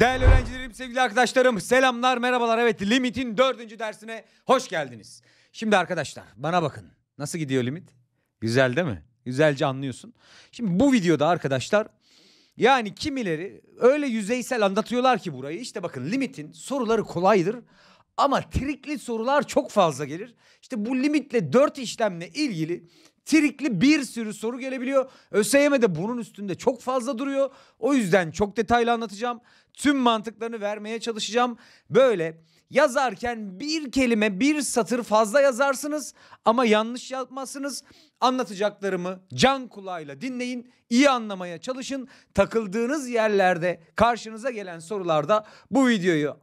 Değerli öğrencilerim, sevgili arkadaşlarım, selamlar, merhabalar. Evet, Limit'in 4. dersine hoş geldiniz. Şimdi arkadaşlar, bana bakın. Nasıl gidiyor Limit? Güzel değil mi? Güzelce anlıyorsun. Şimdi bu videoda arkadaşlar, yani kimileri öyle yüzeysel anlatıyorlar ki burayı. İşte bakın, Limit'in soruları kolaydır ama trikli sorular çok fazla gelir. İşte bu Limit'le 4 işlemle ilgili trikli bir sürü soru gelebiliyor. ÖSYM'de bunun üstünde çok fazla duruyor. O yüzden çok detaylı anlatacağım. Tüm mantıklarını vermeye çalışacağım. Böyle yazarken bir kelime, bir satır fazla yazarsınız ama yanlış yapmazsınız. Anlatacaklarımı can kulağıyla dinleyin, iyi anlamaya çalışın. Takıldığınız yerlerde, karşınıza gelen sorularda bu videoyu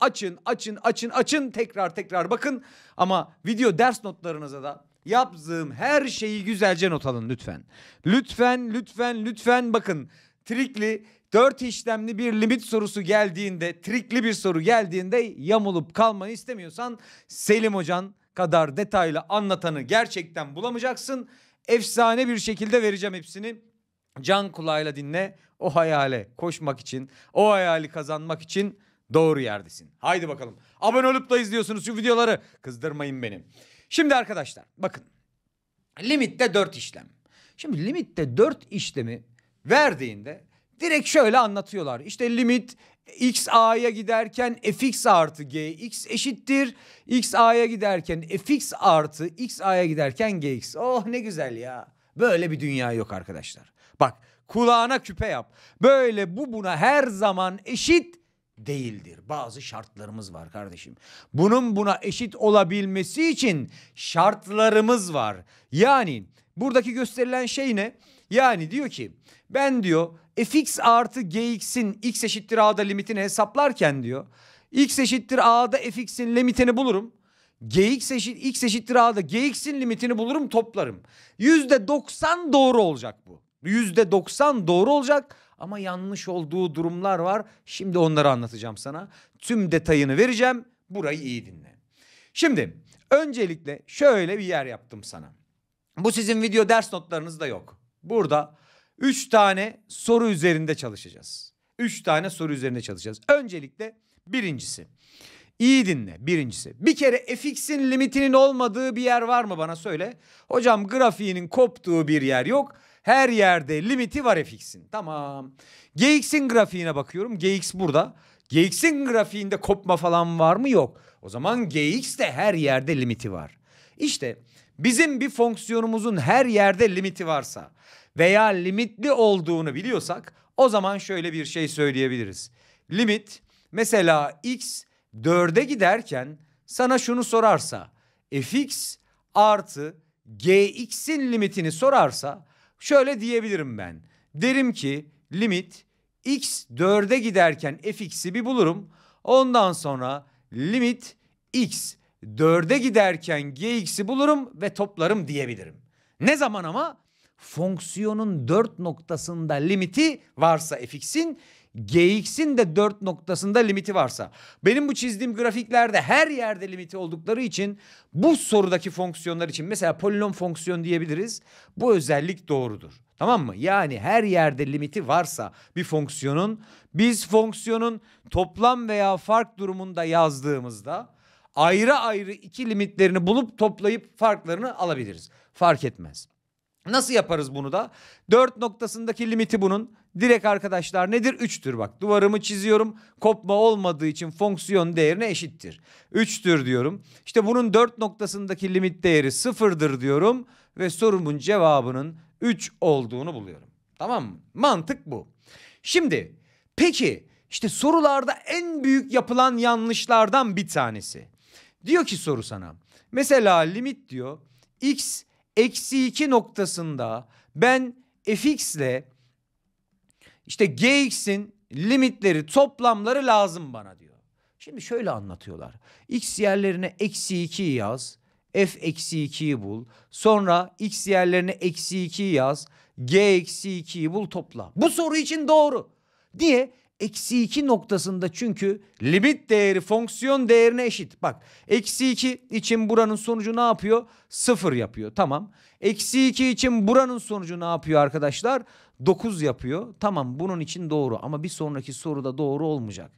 açın, tekrar bakın. Ama video ders notlarınıza da yaptığım her şeyi güzelce not alın lütfen. Lütfen bakın, trikli 4 işlemli bir limit sorusu geldiğinde, trikli bir soru geldiğinde yamulup kalmanı istemiyorsan Selim Hocan kadar detaylı anlatanı gerçekten bulamayacaksın. Efsane bir şekilde vereceğim hepsini. Can kulağıyla dinle. O hayale koşmak için, o hayali kazanmak için doğru yerdesin. Haydi bakalım. Abone olup da izliyorsunuz şu videoları. Kızdırmayın beni. Şimdi arkadaşlar bakın, limitte 4 işlem. Şimdi limitte 4 işlemi verdiğinde direkt şöyle anlatıyorlar. İşte limit x a'ya giderken fx artı gx eşittir. X a'ya giderken fx artı x a'ya giderken gx. Oh ne güzel ya. Böyle bir dünya yok arkadaşlar. Bak, kulağına küpe yap. Böyle bu buna her zaman eşit değildir. Bazı şartlarımız var kardeşim. Bunun buna eşit olabilmesi için şartlarımız var. Yani buradaki gösterilen şey ne? Yani diyor ki ben diyor fx artı gx'in x eşittir a'da limitini hesaplarken diyor x eşittir a'da fx'in limitini bulurum. X eşittir a'da gx'in limitini bulurum, toplarım. %90 doğru olacak bu. %90 doğru olacak. Ama yanlış olduğu durumlar var. Şimdi onları anlatacağım sana. Tüm detayını vereceğim. Burayı iyi dinle. Şimdi öncelikle şöyle bir yer yaptım sana. Bu sizin video ders notlarınızda yok. Burada 3 tane soru üzerinde çalışacağız. 3 tane soru üzerinde çalışacağız. Öncelikle birincisi. İyi dinle, birincisi. Bir kere fx'in limitinin olmadığı bir yer var mı, bana söyle. Hocam grafiğinin koptuğu bir yer yok. Her yerde limiti var fx'in. Tamam. Gx'in grafiğine bakıyorum. Gx burada. Gx'in grafiğinde kopma falan var mı? Yok. O zaman gx de her yerde limiti var. İşte bizim bir fonksiyonumuzun her yerde limiti varsa veya limitli olduğunu biliyorsak o zaman şöyle bir şey söyleyebiliriz. Limit mesela x 4'e giderken sana şunu sorarsa, fx artı gx'in limitini sorarsa şöyle diyebilirim ben. Derim ki limit x 4'e giderken fx'i bir bulurum. Ondan sonra limit x 4'e giderken gx'i bulurum ve toplarım diyebilirim. Ne zaman ama? Fonksiyonun 4 noktasında limiti varsa fx'in, gx'in de 4 noktasında limiti varsa. Benim bu çizdiğim grafiklerde her yerde limiti oldukları için bu sorudaki fonksiyonlar için mesela polinom fonksiyon diyebiliriz. Bu özellik doğrudur. Tamam mı? Yani her yerde limiti varsa bir fonksiyonun, biz fonksiyonun toplam veya fark durumunda yazdığımızda ayrı ayrı iki limitlerini bulup toplayıp farklarını alabiliriz. Fark etmez. Nasıl yaparız bunu da? 4 noktasındaki limiti bunun direkt arkadaşlar nedir? 3'tür bak. Duvarımı çiziyorum. Kopma olmadığı için fonksiyon değerine eşittir. 3'tür diyorum. İşte bunun 4 noktasındaki limit değeri 0'dır diyorum. Ve sorumun cevabının 3 olduğunu buluyorum. Tamam mı? Mantık bu. Şimdi peki işte sorularda en büyük yapılan yanlışlardan bir tanesi. Diyor ki soru sana. Mesela limit diyor x eksi 2 noktasında ben fx ile işte gx'in limitleri toplamları lazım bana diyor. Şimdi şöyle anlatıyorlar. X yerlerine eksi 2'yi yaz. F eksi 2'yi bul. Sonra x yerlerine eksi 2'yi yaz. G eksi 2'yi bul, topla. Bu soru için doğru. Niye? Eksi 2 noktasında çünkü limit değeri fonksiyon değerine eşit. Bak eksi 2 için buranın sonucu ne yapıyor? 0 yapıyor. Tamam. Eksi 2 için buranın sonucu ne yapıyor arkadaşlar? 9 yapıyor. Tamam, bunun için doğru ama bir sonraki soruda doğru olmayacak.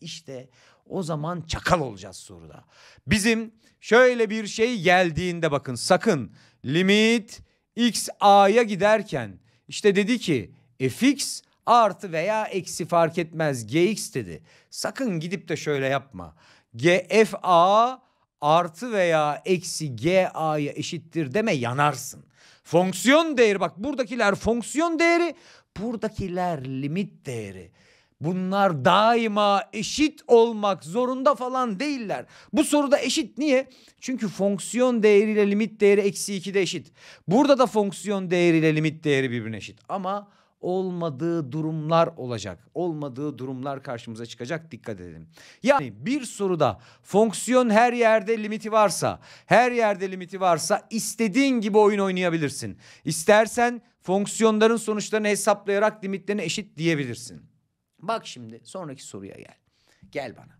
İşte o zaman çakal olacağız soruda. Bizim şöyle bir şey geldiğinde bakın sakın limit x a'ya giderken işte dedi ki fx artı veya eksi fark etmez gx dedi. Sakın gidip de şöyle yapma. Gf a artı veya eksi g a'ya eşittir deme, yanarsın. Fonksiyon değeri, bak buradakiler fonksiyon değeri, buradakiler limit değeri. Bunlar daima eşit olmak zorunda falan değiller. Bu soruda eşit niye? Çünkü fonksiyon değeriyle limit değeri -2'de eşit. Burada da fonksiyon değeriyle limit değeri birbirine eşit. Ama olmadığı durumlar olacak. Olmadığı durumlar karşımıza çıkacak. Dikkat edelim. Yani bir soruda fonksiyon her yerde limiti varsa, istediğin gibi oyun oynayabilirsin. İstersen fonksiyonların sonuçlarını hesaplayarak limitlerine eşit diyebilirsin. Bak şimdi sonraki soruya gel. Gel bana.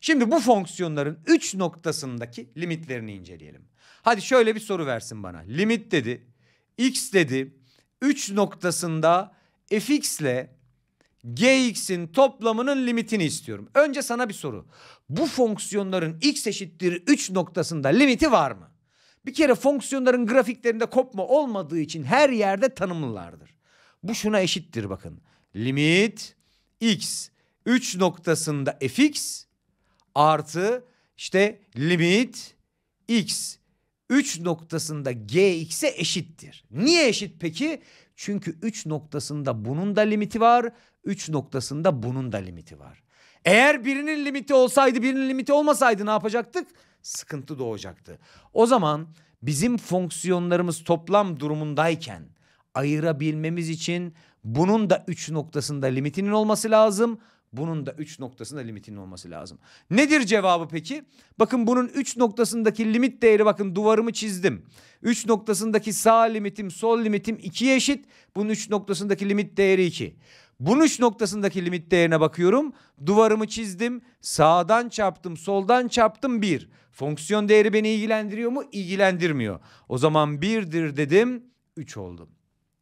Şimdi bu fonksiyonların 3 noktasındaki limitlerini inceleyelim. Hadi şöyle bir soru versin bana. Limit dedi. X dedi. 3 noktasında fx ile gx'in toplamının limitini istiyorum. Önce sana bir soru. Bu fonksiyonların x eşittir 3 noktasında limiti var mı? Bir kere fonksiyonların grafiklerinde kopma olmadığı için her yerde tanımlılardır. Bu şuna eşittir bakın. Limit x 3 noktasında fx artı işte limit x 3 noktasında gx'e eşittir. Niye eşit peki? Çünkü 3 noktasında bunun da limiti var. 3 noktasında bunun da limiti var. Eğer birinin limiti olsaydı birinin limiti olmasaydı ne yapacaktık? Sıkıntı doğacaktı. O zaman bizim fonksiyonlarımız toplam durumundayken ayırabilmemiz için bunun da 3 noktasında limitinin olması lazım. Bunun da 3 noktasında limitinin olması lazım. Nedir cevabı peki? Bakın bunun 3 noktasındaki limit değeri, bakın duvarımı çizdim. 3 noktasındaki sağ limitim, sol limitim 2'ye eşit. Bunun 3 noktasındaki limit değeri 2. Bunun 3 noktasındaki limit değerine bakıyorum. Duvarımı çizdim. Sağdan çarptım, soldan çarptım 1. Fonksiyon değeri beni ilgilendiriyor mu? İlgilendirmiyor. O zaman 1'dir dedim, 3 oldu.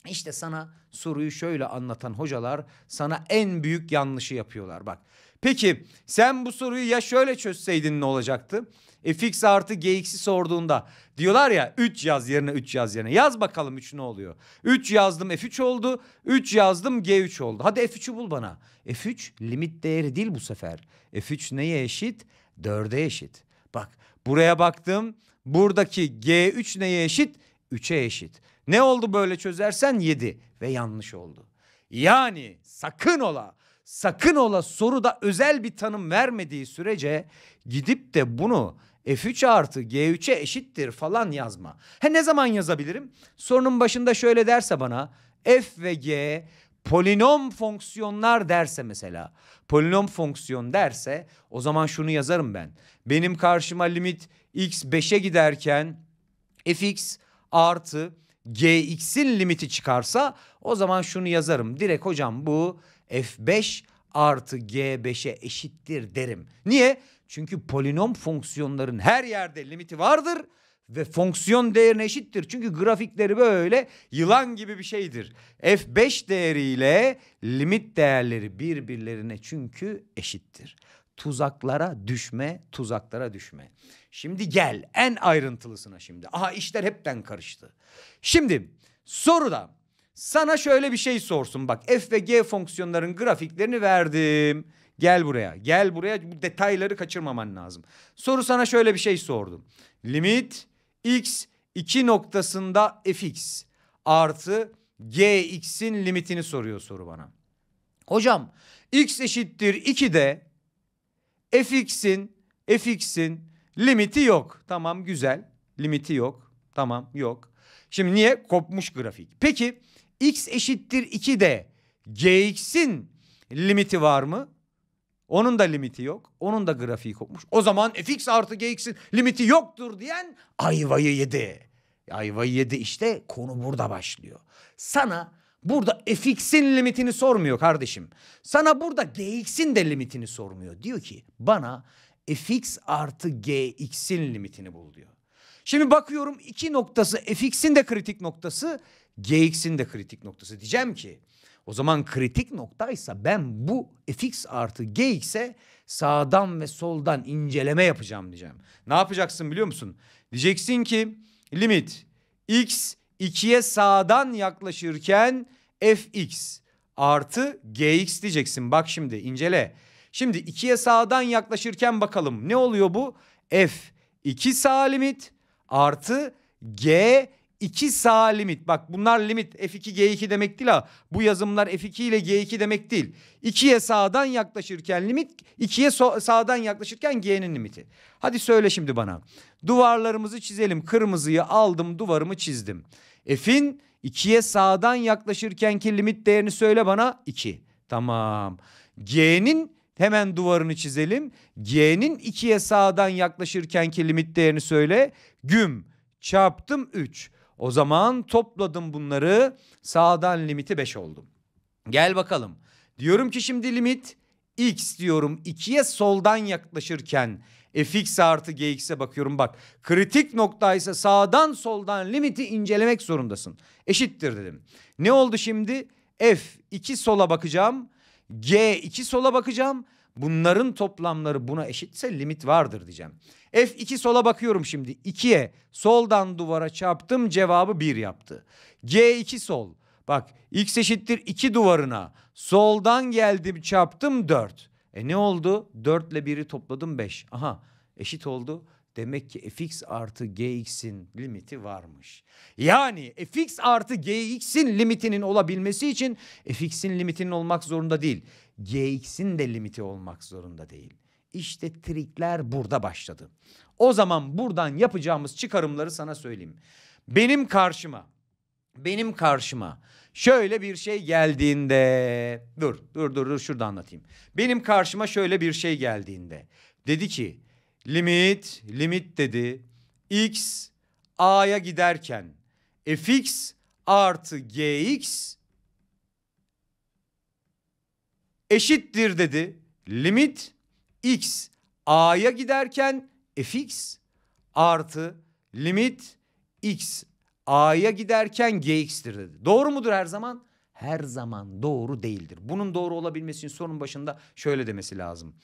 İşte sana soruyu şöyle anlatan hocalar sana en büyük yanlışı yapıyorlar bak. Peki sen bu soruyu ya şöyle çözseydin ne olacaktı? Fx artı gx'i sorduğunda diyorlar ya 3 yaz yerine 3 yaz yerine. Yaz bakalım 3 ne oluyor? 3 yazdım f3 oldu. 3 yazdım g3 oldu. Hadi f3'ü bul bana. f3 limit değeri değil bu sefer. f3 neye eşit? 4'e eşit. Bak buraya baktım. Buradaki g3 neye eşit? 3'e eşit. Ne oldu böyle çözersen? 7 ve yanlış oldu. Yani sakın ola, sakın ola soruda özel bir tanım vermediği sürece gidip de bunu f3 artı g3'e eşittir falan yazma. Ne zaman yazabilirim? Sorunun başında şöyle derse bana f ve g polinom fonksiyonlar derse mesela. Polinom fonksiyon derse o zaman şunu yazarım ben. Benim karşıma limit x 5'e giderken fx artı gx'in limiti çıkarsa o zaman şunu yazarım. Direkt hocam bu f5 artı g5'e eşittir derim. Niye? Çünkü polinom fonksiyonların her yerde limiti vardır ve fonksiyon değerine eşittir. Çünkü grafikleri böyle yılan gibi bir şeydir. f5 değeriyle limit değerleri birbirlerine çünkü eşittir. Tuzaklara düşme, tuzaklara düşme. Şimdi gel en ayrıntılısına şimdi. Aha işler hepten karıştı. Şimdi soruda sana şöyle bir şey sorsun. Bak f ve g fonksiyonların grafiklerini verdim. Gel buraya, gel buraya. Bu detayları kaçırmaman lazım. Soru sana şöyle bir şey sordu. Limit x 2 noktasında fx artı gx'in limitini soruyor soru bana. Hocam x eşittir 2'de fx'in limiti yok. Tamam güzel. Limiti yok. Tamam yok. Şimdi niye? Kopmuş grafik. Peki x eşittir 2'de gx'in limiti var mı? Onun da limiti yok. Onun da grafiği kopmuş. O zaman fx artı gx'in limiti yoktur diyen ayvayı yedi. Ayvayı yedi işte, konu burada başlıyor. Sana burada fx'in limitini sormuyor kardeşim. Sana burada gx'in de limitini sormuyor. Diyor ki bana fx artı gx'in limitini bul diyor. Şimdi bakıyorum iki noktası fx'in de kritik noktası, gx'in de kritik noktası. Diyeceğim ki O zaman kritik noktaysa ben bu fx artı gx'e sağdan ve soldan inceleme yapacağım diyeceğim. Ne yapacaksın biliyor musun? Diyeceksin ki limit x 2'ye sağdan yaklaşırken fx artı gx diyeceksin. Bak şimdi incele. Şimdi 2'ye sağdan yaklaşırken bakalım ne oluyor bu? F 2 sağ limit artı g 2 sağ limit. Bak bunlar limit f2 g2 demek değil ha. Bu yazımlar f2 ile g2 demek değil. 2'ye sağdan yaklaşırken limit, 2'ye sağdan yaklaşırken g'nin limiti. Hadi söyle şimdi bana. Duvarlarımızı çizelim. Kırmızıyı aldım, duvarımı çizdim. F'in 2'ye sağdan yaklaşırkenki limit değerini söyle bana. 2. Tamam. G'nin hemen duvarını çizelim. G'nin 2'ye sağdan yaklaşırkenki limit değerini söyle. Güm çarptım 3. O zaman topladım bunları. Sağdan limiti 5 oldum. Gel bakalım. Diyorum ki şimdi limit x diyorum. 2'ye soldan yaklaşırken fx artı gx'e bakıyorum. Bak kritik noktaysa sağdan soldan limiti incelemek zorundasın. Eşittir dedim. Ne oldu şimdi? f2 sola bakacağım. g2 sola bakacağım. Bunların toplamları buna eşitse limit vardır diyeceğim. f2 sola bakıyorum şimdi. 2'ye soldan duvara çarptım. Cevabı 1 yaptı. g2 sol. Bak x eşittir 2 duvarına. Soldan geldim çarptım 4. Ne oldu? 4 ile 1'i topladım 5. Aha eşit oldu. Demek ki fx artı gx'in limiti varmış. Yani fx artı gx'in limitinin olabilmesi için fx'in limitinin olmak zorunda değil, gx'in de limiti olmak zorunda değil. İşte trikler burada başladı. O zaman buradan yapacağımız çıkarımları sana söyleyeyim. Benim karşıma şöyle bir şey geldiğinde, dur şurada anlatayım. Benim karşıma şöyle bir şey geldiğinde dedi ki limit dedi x a'ya giderken fx artı gx eşittir dedi. Limit x a'ya giderken fx artı limit x a'ya giderken gx'tir dedi. Doğru mudur her zaman? Her zaman doğru değildir. Bunun doğru olabilmesi için sorunun başında şöyle demesi lazım.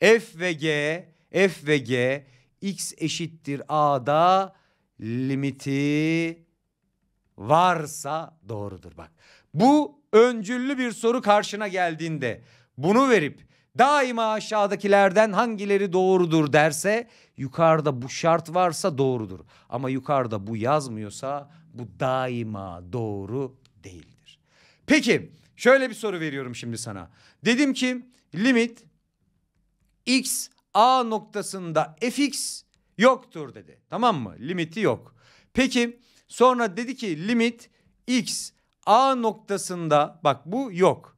F ve G x eşittir a'da limiti varsa doğrudur bak. Bu öncüllü bir soru karşına geldiğinde bunu verip daima aşağıdakilerden hangileri doğrudur derse, yukarıda bu şart varsa doğrudur. Ama yukarıda bu yazmıyorsa bu daima doğru değildir. Peki şöyle bir soru veriyorum şimdi sana. Dedim ki limit x a noktasında fx yoktur dedi. Tamam mı? Limiti yok. Peki sonra dedi ki limit x a noktasında, bak bu yok.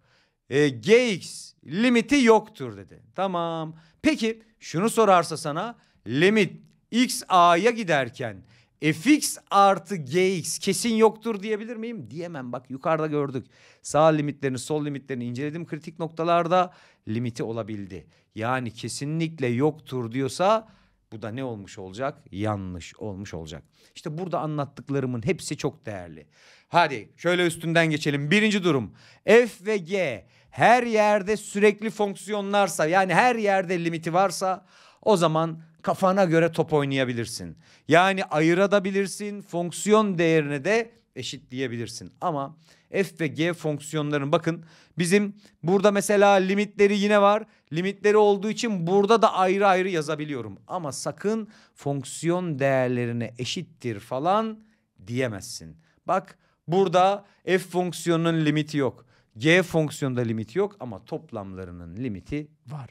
Gx limiti yoktur dedi. Tamam. Peki şunu sorarsa sana, limit x a'ya giderken fx artı gx kesin yoktur diyebilir miyim? Diyemem. Bak yukarıda gördük. Sağ limitlerini, sol limitlerini inceledim. Kritik noktalarda limiti olabildi. Yani kesinlikle yoktur diyorsa bu da ne olmuş olacak? Yanlış olmuş olacak. İşte burada anlattıklarımın hepsi çok değerli. Hadi şöyle üstünden geçelim. Birinci durum. F ve G her yerde sürekli fonksiyonlarsa, yani her yerde limiti varsa, o zaman kafana göre top oynayabilirsin. Yani ayırabilirsin, fonksiyon değerini de eşitleyebilirsin. Ama f ve g fonksiyonlarının, bakın bizim burada mesela limitleri yine var. Limitleri olduğu için burada da ayrı ayrı yazabiliyorum. Ama sakın fonksiyon değerlerine eşittir falan diyemezsin. Bak burada f fonksiyonunun limiti yok. G fonksiyonunda limiti yok ama toplamlarının limiti var.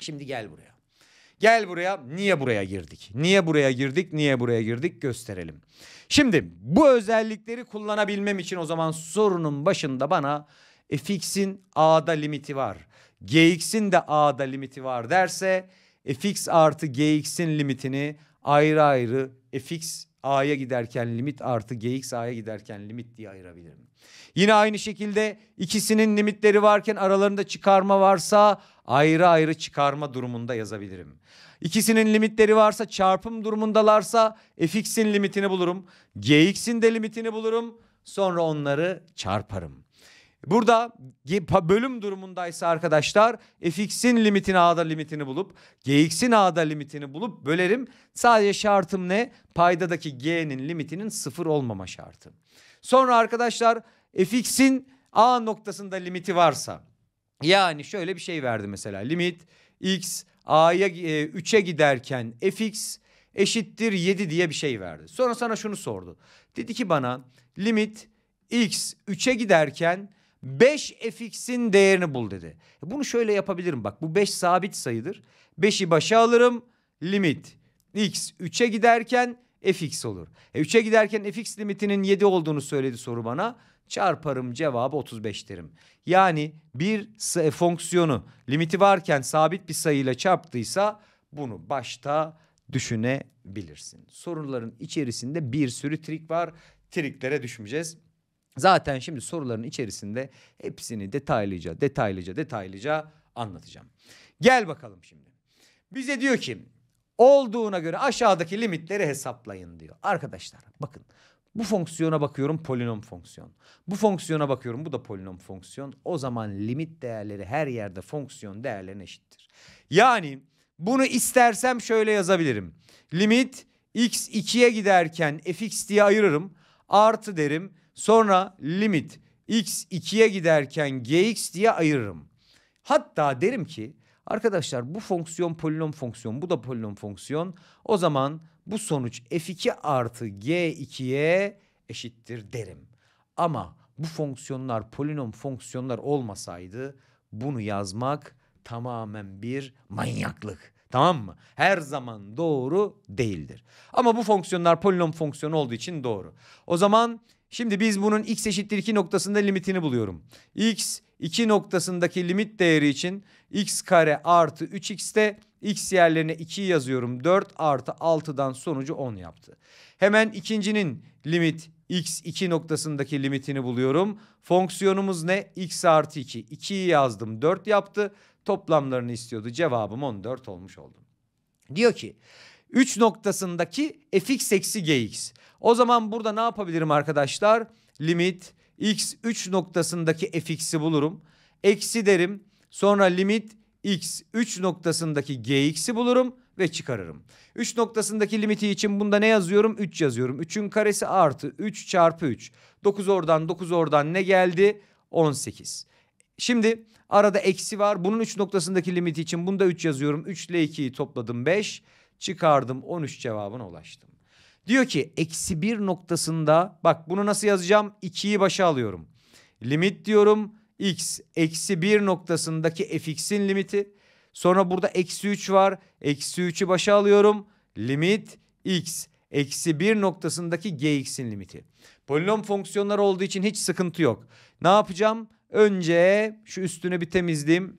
Şimdi gel buraya. Niye buraya girdik? Gösterelim. Şimdi bu özellikleri kullanabilmem için o zaman sorunun başında bana fx'in a'da limiti var, gx'in de a'da limiti var derse, fx artı gx'in limitini ayrı ayrı fx a'ya giderken limit artı gx a'ya giderken limit diye ayırabilirim. Yine aynı şekilde ikisinin limitleri varken aralarında çıkarma varsa ayrı ayrı çıkarma durumunda yazabilirim. İkisinin limitleri varsa, çarpım durumundalarsa fx'in limitini bulurum, gx'in de limitini bulurum. Sonra onları çarparım. Burada bölüm durumundaysa arkadaşlar fx'in limitini a'da limitini bulup gx'in a'da limitini bulup bölerim. Sadece şartım ne? Paydadaki g'nin limitinin sıfır olmama şartı. Sonra arkadaşlar fx'in a noktasında limiti varsa, yani şöyle bir şey verdi mesela, limit x a'ya 3'e giderken fx eşittir 7 diye bir şey verdi. Sonra sana şunu sordu. Dedi ki bana limit x 3'e giderken 5 fx'in değerini bul dedi. Bunu şöyle yapabilirim. Bak, bu 5 sabit sayıdır. 5'i başa alırım. Limit x 3'e giderken fx olur. 3'e giderken fx limitinin 7 olduğunu söyledi soru bana. Çarparım, cevabı 35 derim. Yani bir fonksiyonu limiti varken sabit bir sayıyla çarptıysa bunu başta düşünebilirsin. Soruların içerisinde bir sürü trik var. Triklere düşmeyeceğiz. Zaten şimdi soruların içerisinde hepsini detaylıca anlatacağım. Gel bakalım şimdi. Bize diyor ki olduğuna göre aşağıdaki limitleri hesaplayın diyor. Arkadaşlar bakın, bu fonksiyona bakıyorum, polinom fonksiyon. Bu fonksiyona bakıyorum, bu da polinom fonksiyon. O zaman limit değerleri her yerde fonksiyon değerlerine eşittir. Yani bunu istersem şöyle yazabilirim. Limit x 2'ye giderken fx diye ayırırım. Artı derim. Sonra limit x 2'ye giderken gx diye ayırırım. Hatta derim ki arkadaşlar bu fonksiyon polinom fonksiyon, bu da polinom fonksiyon. O zaman bu sonuç f2 artı g2'ye eşittir derim. Ama bu fonksiyonlar polinom fonksiyonlar olmasaydı bunu yazmak tamamen bir manyaklık. Tamam mı? Her zaman doğru değildir. Ama bu fonksiyonlar polinom fonksiyonu olduğu için doğru. O zaman şimdi biz bunun x eşittir 2 noktasında limitini buluyorum. X 2 noktasındaki limit değeri için x kare artı 3x'te x yerlerine 2 yazıyorum. 4 artı 6'dan sonucu 10 yaptı. Hemen ikincinin limit x 2 noktasındaki limitini buluyorum. Fonksiyonumuz ne? X artı 2. 2'yi yazdım, 4 yaptı. Toplamlarını istiyordu. Cevabım 14 olmuş oldu. Diyor ki 3 noktasındaki fx eksi gx. O zaman burada ne yapabilirim arkadaşlar? Limit x 3 noktasındaki fx'i bulurum. Eksi derim. Sonra limit x 3 noktasındaki gx'i bulurum ve çıkarırım. 3 noktasındaki limiti için bunda ne yazıyorum? 3 yazıyorum. 3'ün karesi artı 3 çarpı 3. 9 oradan ne geldi? 18. Şimdi arada eksi var. Bunun 3 noktasındaki limiti için bunda 3 yazıyorum. 3 ile 2'yi topladım 5. Çıkardım 13, cevabına ulaştım. Diyor ki eksi 1 noktasında, bak bunu nasıl yazacağım? 2'yi başa alıyorum. Limit diyorum x eksi 1 noktasındaki fx'in limiti. Sonra burada eksi 3 var. Eksi 3'ü başa alıyorum. Limit x eksi 1 noktasındaki gx'in limiti. Polinom fonksiyonlar olduğu için hiç sıkıntı yok. Ne yapacağım? Önce şu üstünü bir temizleyeyim.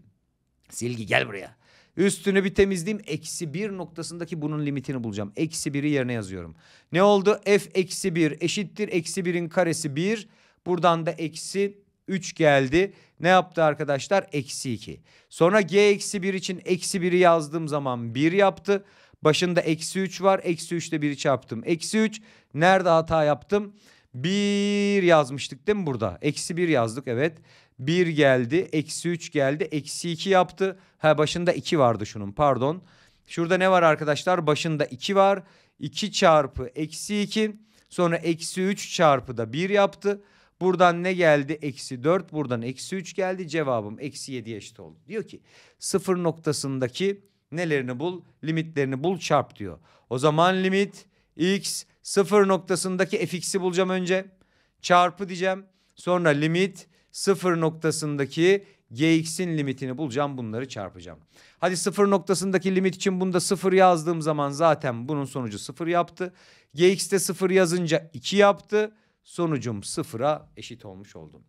Silgi gel buraya. Üstünü bir temizleyeyim. Eksi 1 noktasındaki bunun limitini bulacağım. Eksi 1'i yerine yazıyorum. Ne oldu? F eksi 1 eşittir. Eksi 1'in karesi 1. Buradan da eksi 3 geldi. Ne yaptı arkadaşlar? Eksi 2. Sonra g eksi 1 için eksi 1'i yazdığım zaman 1 yaptı. Başında eksi 3 var. Eksi 3 ile 1'i çarptım. Eksi 3. Nerede hata yaptım? 1 yazmıştık değil mi burada? Eksi 1 yazdık, evet. 1 geldi, eksi 3 geldi, eksi 2 yaptı. Ha, başında 2 vardı şunun, pardon. Şurada ne var arkadaşlar? Başında 2 var. 2 çarpı eksi 2. Sonra eksi 3 çarpı da 1 yaptı. Buradan ne geldi? Eksi 4. Buradan eksi 3 geldi. Cevabım eksi 7'ye eşit oldu. Diyor ki 0 noktasındaki nelerini bul? Limitlerini bul, çarp diyor. O zaman limit x 0 noktasındaki fx'i bulacağım önce. Çarpı diyeceğim. Sonra limit 0 noktasındaki gx'in limitini bulacağım. Bunları çarpacağım. Hadi 0 noktasındaki limit için bunda 0 yazdığım zaman zaten bunun sonucu 0 yaptı. Gx'te 0 yazınca 2 yaptı. Sonucum 0'a eşit olmuş oldum.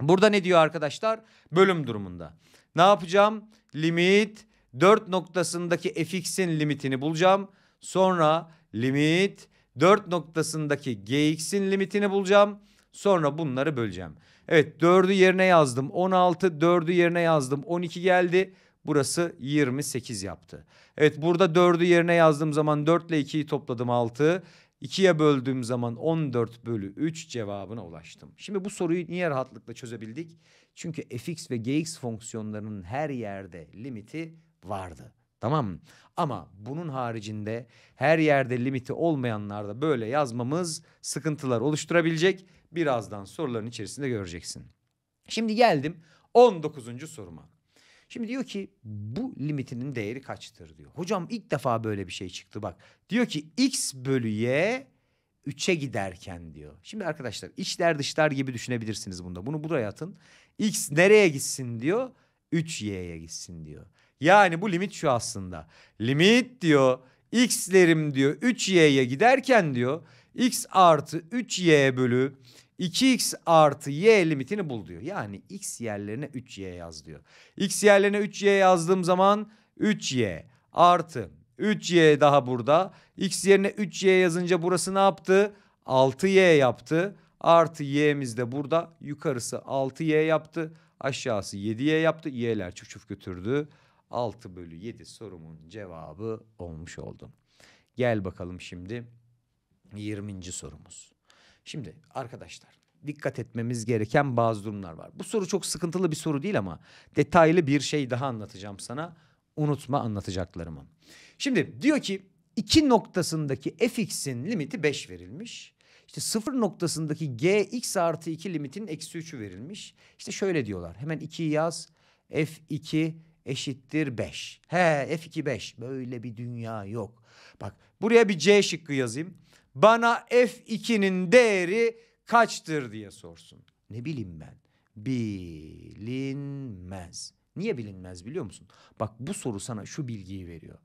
Burada ne diyor arkadaşlar? Bölüm durumunda. Ne yapacağım? Limit 4 noktasındaki fx'in limitini bulacağım. Sonra limit 4 noktasındaki gx'in limitini bulacağım. Sonra bunları böleceğim. Evet, 4'ü yerine yazdım. 16, 4'ü yerine yazdım. 12 geldi. Burası 28 yaptı. Evet, burada 4'ü yerine yazdığım zaman 4 ile 2'yi topladım 6. 2'ye böldüğüm zaman 14/3 cevabına ulaştım. Şimdi bu soruyu niye rahatlıkla çözebildik? Çünkü fx ve gx fonksiyonlarının her yerde limiti vardı. Tamam mı? Ama bunun haricinde her yerde limiti olmayanlarda böyle yazmamız sıkıntılar oluşturabilecek. Birazdan soruların içerisinde göreceksin. Şimdi geldim 19. soruma. Şimdi diyor ki bu limitinin değeri kaçtır diyor. Hocam ilk defa böyle bir şey çıktı bak. Diyor ki x bölü y 3'e giderken diyor. Şimdi arkadaşlar içler dışlar gibi düşünebilirsiniz bunda. Bunu buraya atın. X nereye gitsin diyor? 3y'ye gitsin diyor. Yani bu limit şu aslında. Limit diyor x'lerim diyor 3y'ye giderken diyor x artı 3y bölü 2x artı y limitini bul diyor. Yani x yerlerine 3y yaz diyor. X yerlerine 3y yazdığım zaman 3y artı 3y daha burada. X yerine 3y yazınca burası ne yaptı? 6y yaptı. Artı y'miz de burada. Yukarısı 6y yaptı. Aşağısı 7y yaptı. Y'ler çuf çuf götürdü. 6/7 sorumun cevabı olmuş oldu. Gel bakalım şimdi 20. sorumuz. Şimdi arkadaşlar dikkat etmemiz gereken bazı durumlar var. Bu soru çok sıkıntılı bir soru değil ama detaylı bir şey daha anlatacağım sana. Unutma anlatacaklarımı. Şimdi diyor ki 2 noktasındaki fx'in limiti 5 verilmiş. İşte 0 noktasındaki gx artı 2 limitinin eksi 3'ü verilmiş. İşte şöyle diyorlar. Hemen 2'yi yaz. f2 eşittir 5. He f2 5. Böyle bir dünya yok. Bak buraya bir c şıkkı yazayım. Bana f2'nin değeri kaçtır diye sorsun. Ne bileyim ben? Bilinmez. Niye bilinmez biliyor musun? Bak bu soru sana şu bilgiyi veriyor.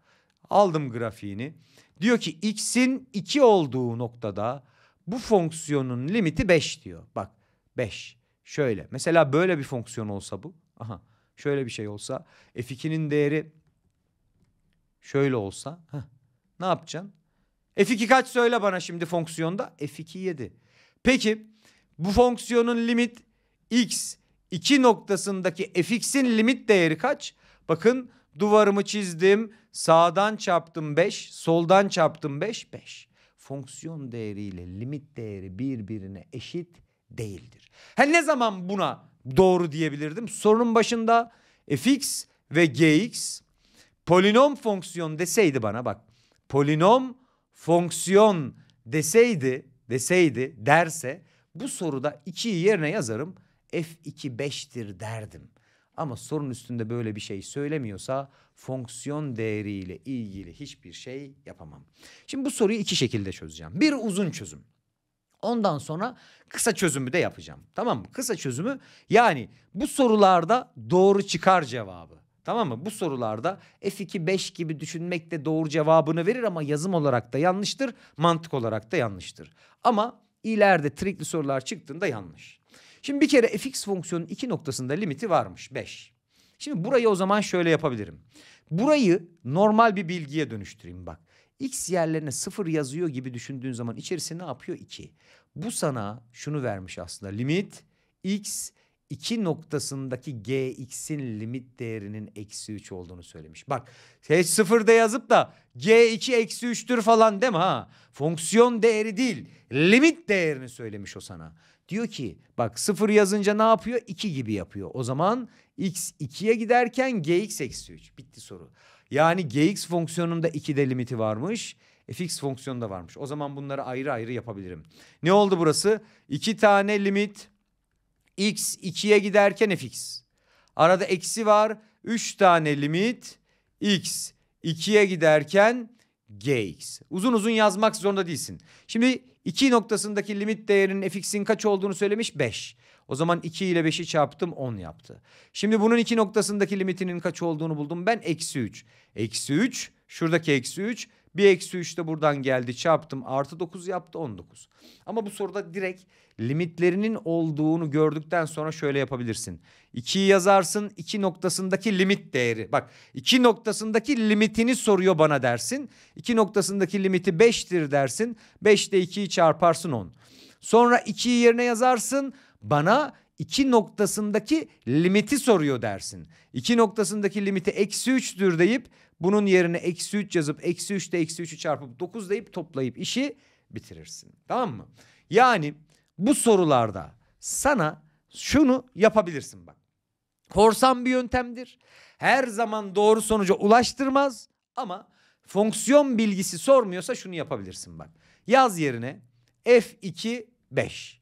Aldım grafiğini. Diyor ki x'in 2 olduğu noktada bu fonksiyonun limiti 5 diyor. Bak 5. Şöyle. Mesela böyle bir fonksiyon olsa bu. Aha. Şöyle bir şey olsa. F2'nin değeri şöyle olsa. Heh, ne yapacaksın? F2 kaç söyle bana şimdi fonksiyonda? F2 7. Peki bu fonksiyonun limit x 2 noktasındaki fx'in limit değeri kaç? Bakın duvarımı çizdim. Sağdan çarptım 5. Soldan çarptım 5. 5. Fonksiyon değeriyle limit değeri birbirine eşit değildir. Hani ne zaman buna doğru diyebilirdim? Sorunun başında fx ve gx polinom fonksiyon deseydi bana bak. Polinom fonksiyon derse bu soruda 2'yi yerine yazarım. F2 5'tir derdim. Ama sorun üstünde böyle bir şey söylemiyorsa fonksiyon değeriyle ilgili hiçbir şey yapamam. Şimdi bu soruyu iki şekilde çözeceğim. Bir uzun çözüm. Ondan sonra kısa çözümü de yapacağım. Tamam mı? Kısa çözümü yani bu sorularda doğru çıkar cevabı. Tamam mı? Bu sorularda F2 5 gibi düşünmek de doğru cevabını verir ama yazım olarak da yanlıştır. Mantık olarak da yanlıştır. Ama ileride trikli sorular çıktığında yanlış. Şimdi bir kere fx fonksiyonun 2 noktasında limiti varmış 5. Şimdi burayı o zaman şöyle yapabilirim. Burayı normal bir bilgiye dönüştüreyim bak. X yerlerine 0 yazıyor gibi düşündüğün zaman içerisi ne yapıyor? 2. Bu sana şunu vermiş aslında. Limit x 2 noktasındaki gx'in limit değerinin eksi 3 olduğunu söylemiş. Bak hiç 0'da yazıp da g2 eksi 3'tür falan deme ha. Fonksiyon değeri değil limit değerini söylemiş o sana. Diyor ki bak 0 yazınca ne yapıyor? 2 gibi yapıyor. O zaman x 2'ye giderken gx eksi 3. Bitti soru. Yani gx fonksiyonunda 2'de limiti varmış. Fx fonksiyonunda varmış. O zaman bunları ayrı ayrı yapabilirim. Ne oldu burası? 2 tane limit x 2'ye giderken fx. Arada eksi var. 3 tane limit x 2'ye giderken gx. Uzun uzun yazmak zorunda değilsin. Şimdi 2 noktasındaki limit değerinin fx'in kaç olduğunu söylemiş? 5. O zaman 2 ile 5'i çarptım 10 yaptı. Şimdi bunun 2 noktasındaki limitinin kaç olduğunu buldum ben. Eksi 3. Eksi 3. Şuradaki eksi 3. Bir eksi 3 de buradan geldi çarptım. Artı 9 yaptı 19. Ama bu soruda direkt limitlerinin olduğunu gördükten sonra şöyle yapabilirsin. 2'yi yazarsın 2 noktasındaki limit değeri. Bak 2 noktasındaki limitini soruyor bana dersin. 2 noktasındaki limiti 5'tir dersin. 5 ile 2'yi çarparsın 10. Sonra 2'yi yerine yazarsın. Bana 2 noktasındaki limiti soruyor dersin. 2 noktasındaki limiti eksi 3'tür deyip bunun yerine eksi 3 yazıp eksi 3 ile eksi 3'ü çarpıp 9 deyip toplayıp işi bitirirsin. Tamam mı? Yani bu sorularda sana şunu yapabilirsin bak. Korsan bir yöntemdir. Her zaman doğru sonuca ulaştırmaz ama fonksiyon bilgisi sormuyorsa şunu yapabilirsin bak. Yaz yerine F2 5.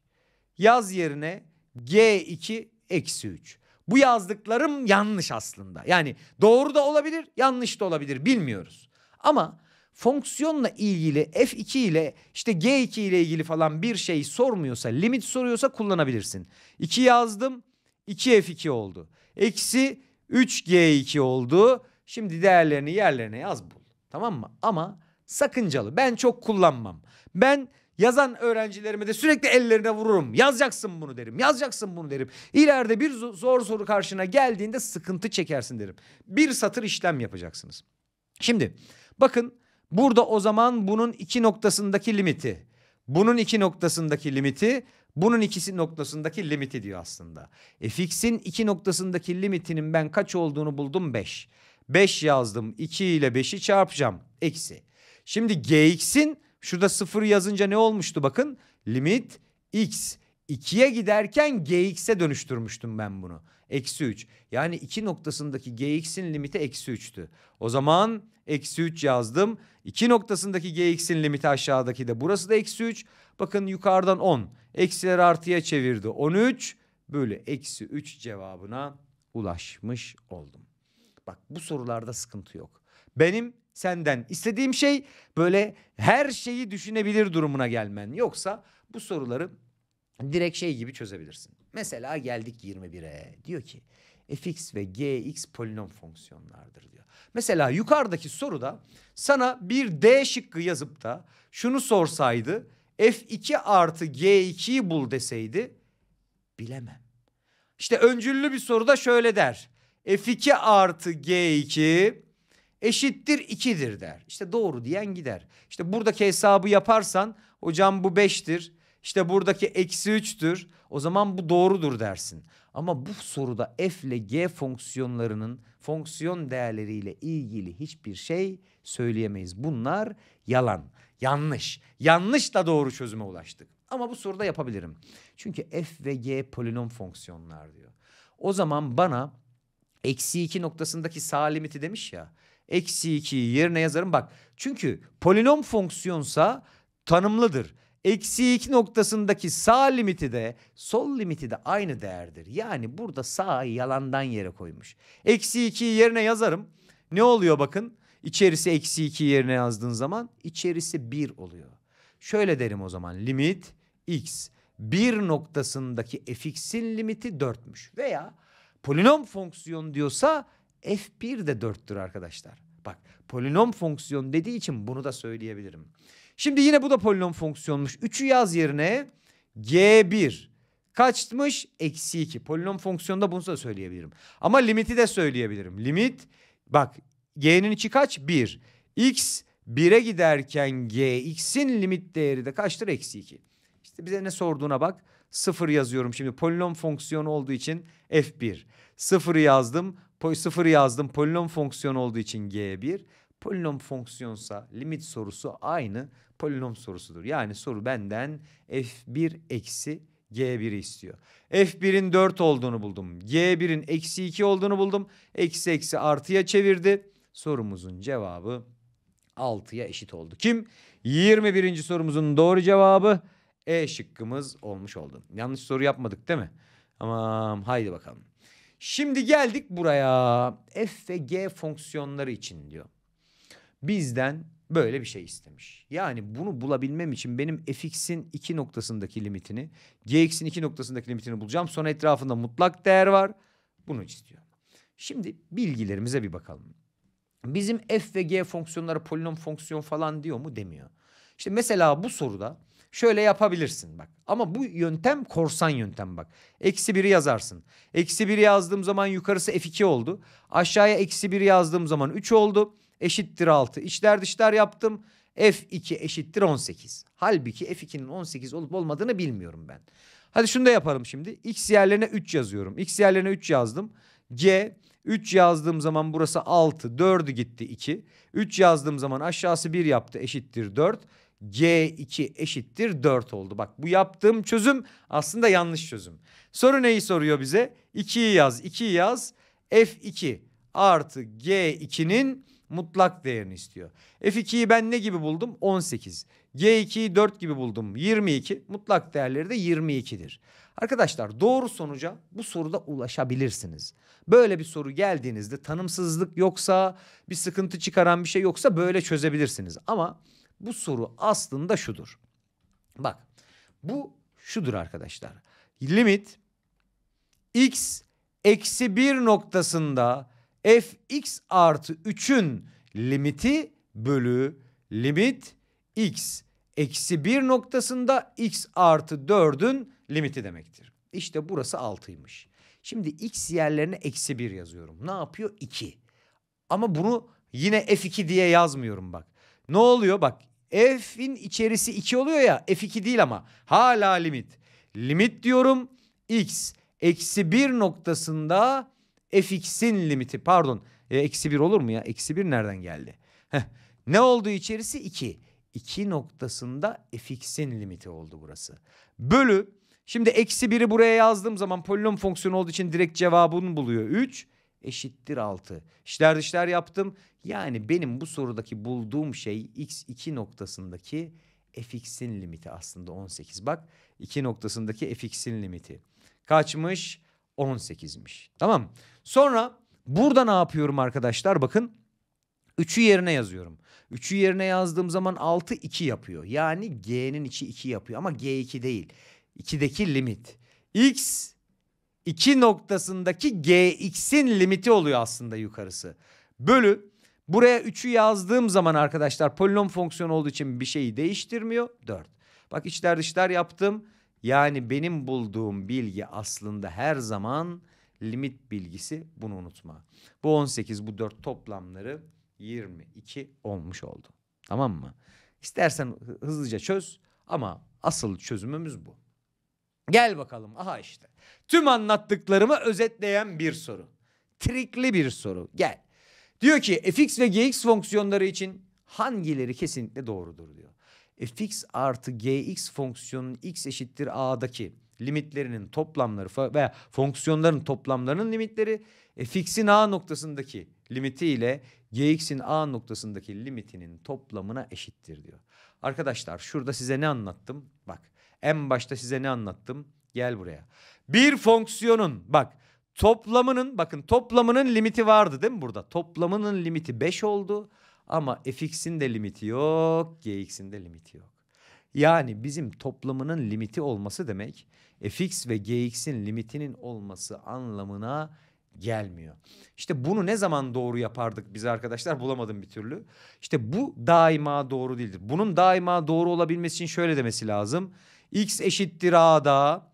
Yaz yerine G2 eksi 3. Bu yazdıklarım yanlış aslında. Yani doğru da olabilir, yanlış da olabilir, bilmiyoruz. Ama fonksiyonla ilgili F2 ile işte G2 ile ilgili falan bir şey sormuyorsa, limit soruyorsa kullanabilirsin. 2 yazdım, 2F2 oldu. Eksi 3G2 oldu. Şimdi değerlerini yerlerine yaz bul. Tamam mı? Ama sakıncalı. Ben çok kullanmam. Ben yazan öğrencilerime de sürekli ellerine vururum. Yazacaksın bunu derim. Yazacaksın bunu derim. İleride bir zor soru karşına geldiğinde sıkıntı çekersin derim. Bir satır işlem yapacaksınız. Şimdi bakın burada o zaman bunun iki noktasındaki limiti. Bunun iki noktasındaki limiti. Bunun ikisi noktasındaki limiti diyor aslında. Fx'in iki noktasındaki limitinin ben kaç olduğunu buldum? 5. 5 yazdım. 2 ile 5'i çarpacağım. Eksi. Şimdi gx'in şurada 0 yazınca ne olmuştu bakın. Limit x. 2'ye giderken gx'e dönüştürmüştüm ben bunu. Eksi 3. Yani 2 noktasındaki gx'in limiti eksi 3'tü. O zaman eksi 3 yazdım. 2 noktasındaki gx'in limiti aşağıdaki de burası da eksi 3. Bakın yukarıdan 10. Eksileri artıya çevirdi. 13 bölü eksi 3 cevabına ulaşmış oldum. Bak bu sorularda sıkıntı yok. Benim senden istediğim şey böyle her şeyi düşünebilir durumuna gelmen. Yoksa bu soruları direkt şey gibi çözebilirsin. Mesela geldik 21'e. Diyor ki fx ve gx polinom fonksiyonlardır diyor. Mesela yukarıdaki soruda sana bir D şıkkı yazıp da şunu sorsaydı, f2 artı g2'yi bul deseydi bilemem. İşte öncüllü bir soruda şöyle der. f2 artı g2 eşittir 2'dir der. İşte doğru diyen gider. İşte buradaki hesabı yaparsan hocam bu 5'tir. İşte buradaki eksi 3'tür. O zaman bu doğrudur dersin. Ama bu soruda f ile g fonksiyonlarının fonksiyon değerleriyle ilgili hiçbir şey söyleyemeyiz. Bunlar yalan, yanlış. Yanlışla doğru çözüme ulaştık. Ama bu soruda yapabilirim. Çünkü f ve g polinom fonksiyonlar diyor. O zaman bana eksi 2 noktasındaki sağ limiti demiş ya. Eksi 2'yi yerine yazarım bak. Çünkü polinom fonksiyonsa tanımlıdır. Eksi 2 noktasındaki sağ limiti de sol limiti de aynı değerdir. Yani burada sağı yalandan yere koymuş. Eksi 2'yi yerine yazarım. Ne oluyor bakın. İçerisi eksi 2 yerine yazdığın zaman içerisi 1 oluyor. Şöyle derim o zaman. Limit x. 1 noktasındaki fx'in limiti 4'müş. Veya polinom fonksiyon diyorsa f1 de 4'tür arkadaşlar. Bak polinom fonksiyon dediği için bunu da söyleyebilirim. Şimdi yine bu da polinom fonksiyonmuş. 3'ü yaz yerine g1 kaçmış? Eksi 2. Polinom fonksiyonda bunu da söyleyebilirim. Ama limiti de söyleyebilirim. Limit bak g'nin içi kaç? 1. X 1'e giderken gx'in limit değeri de kaçtır? Eksi 2. İşte bize ne sorduğuna bak. 0 yazıyorum şimdi polinom fonksiyonu olduğu için f1. 0 yazdım. 0 yazdım polinom fonksiyonu olduğu için g1. Polinom fonksiyonsa limit sorusu aynı polinom sorusudur. Yani soru benden f1 eksi g1'i istiyor. f1'in 4 olduğunu buldum. g1'in eksi 2 olduğunu buldum. Eksi eksi artıya çevirdi. Sorumuzun cevabı 6'ya eşit oldu. Kim? 21. sorumuzun doğru cevabı E şıkkımız olmuş oldu. Yanlış soru yapmadık değil mi? Tamam haydi bakalım. Şimdi geldik buraya. F ve G fonksiyonları için diyor. Bizden böyle bir şey istemiş. Yani bunu bulabilmem için benim fx'in 2 noktasındaki limitini, gx'in 2 noktasındaki limitini bulacağım. Sonra etrafında mutlak değer var. Bunu istiyor. Şimdi bilgilerimize bir bakalım. Bizim f ve g fonksiyonları polinom fonksiyon falan diyor mu demiyor. İşte mesela bu soruda şöyle yapabilirsin bak. Ama bu yöntem korsan yöntem bak. Eksi 1'i yazarsın. Eksi 1'i yazdığım zaman yukarısı f2 oldu. Aşağıya eksi 1'i yazdığım zaman 3 oldu. Eşittir 6. İçler dışlar yaptım. F2 eşittir 18. Halbuki F2'nin 18 olup olmadığını bilmiyorum ben. Hadi şunu da yapalım şimdi. X yerlerine 3 yazıyorum. X yerlerine 3 yazdım. G 3 yazdığım zaman burası 6. 4'ü gitti 2. 3 yazdığım zaman aşağısı 1 yaptı. Eşittir 4. C2 eşittir 4 oldu. Bak bu yaptığım çözüm aslında yanlış çözüm. Soru neyi soruyor bize? 2'yi yaz, 2'yi yaz. F2 artı G2'nin mutlak değerini istiyor. F2'yi ben ne gibi buldum? 18. G2'yi 4 gibi buldum. 22. Mutlak değerleri de 22'dir. Arkadaşlar doğru sonuca bu soruda ulaşabilirsiniz. Böyle bir soru geldiğinizde tanımsızlık yoksa, bir sıkıntı çıkaran bir şey yoksa böyle çözebilirsiniz. Ama bu soru aslında şudur. Bak bu şudur arkadaşlar. Limit x eksi 1 noktasında fx artı 3'ün limiti bölü limit x eksi 1 noktasında x artı 4'ün limiti demektir. İşte burası 6'ymış. Şimdi x yerlerine eksi 1 yazıyorum. Ne yapıyor? 2. Ama bunu yine f2 diye yazmıyorum bak. Ne oluyor? Bak f'in içerisi 2 oluyor ya. F2 değil ama hala limit. Limit diyorum. X eksi 1 noktasında fx'in limiti. Pardon. Eksi 1 olur mu ya? Eksi 1 nereden geldi? Ne oldu içerisi? 2. 2 noktasında fx'in limiti oldu burası. Bölü. Şimdi eksi 1'i buraya yazdığım zaman polinom fonksiyonu olduğu için direkt cevabını buluyor. 3 eşittir 6. İşler dışlar yaptım. Yani benim bu sorudaki bulduğum şey x2 noktasındaki fx'in limiti aslında 18. Bak 2 noktasındaki fx'in limiti. Kaçmış? 18'miş. Tamam. Sonra burada ne yapıyorum arkadaşlar? Bakın 3'ü yerine yazıyorum. 3'ü yerine yazdığım zaman 6 2 yapıyor. Yani g'nin içi 2 yapıyor ama g2 değil. 2'deki limit. X 2 noktasındaki gx'in limiti oluyor aslında yukarısı. Bölü. Buraya 3'ü yazdığım zaman arkadaşlar polinom fonksiyonu olduğu için bir şeyi değiştirmiyor. 4. Bak içler dışlar yaptım. Yani benim bulduğum bilgi aslında her zaman limit bilgisi. Bunu unutma. Bu 18, bu 4 toplamları 22 olmuş oldu. Tamam mı? İstersen hızlıca çöz ama asıl çözümümüz bu. Gel bakalım. Aha işte. Tüm anlattıklarımı özetleyen bir soru. Trikli bir soru. Gel. Diyor ki fx ve gx fonksiyonları için hangileri kesinlikle doğrudur diyor. Fx artı gx fonksiyonunun x eşittir a'daki limitlerinin toplamları veya fonksiyonların toplamlarının limitleri fx'in a noktasındaki limiti ile gx'in a noktasındaki limitinin toplamına eşittir diyor. Arkadaşlar şurada size ne anlattım? Bak en başta size ne anlattım? Gel buraya. Bir fonksiyonun bak toplamının bakın toplamının limiti vardı değil mi burada? Toplamının limiti 5 oldu ama fx'in de limiti yok, gx'in de limiti yok. Yani bizim toplamının limiti olması demek fx ve gx'in limitinin olması anlamına gelmiyor. İşte bunu ne zaman doğru yapardık biz arkadaşlar? Bulamadım bir türlü. İşte bu daima doğru değildir. Bunun daima doğru olabilmesi için şöyle demesi lazım. X eşittir a'da